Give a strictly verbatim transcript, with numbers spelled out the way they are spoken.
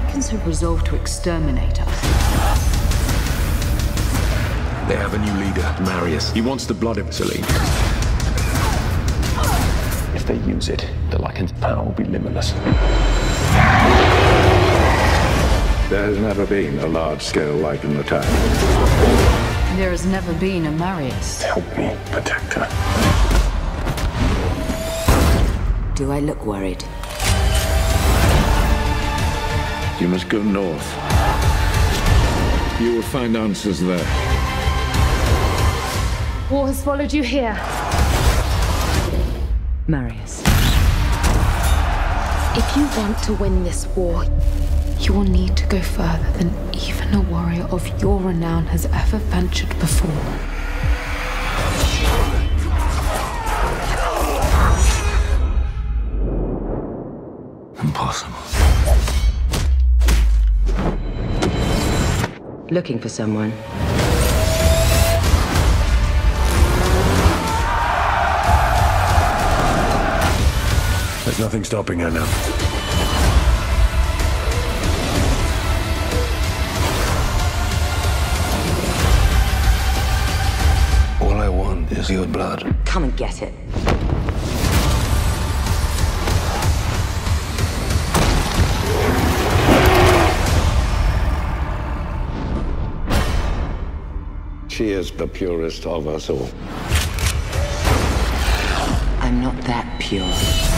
Lycans have resolved to exterminate us. They have a new leader, Marius. He wants the blood of Selene. If they use it, the Lycan's power will be limitless. There has never been a large-scale Lycan attack. There has never been a Marius. Help me protect her. Do I look worried? You must go north. You will find answers there. War has followed you here. Marius. If you want to win this war, you will need to go further than even a warrior of your renown has ever ventured before. Impossible. Looking for someone. There's nothing stopping her now. Is your blood. Come and get it. She is the purest of us all. I'm not that pure.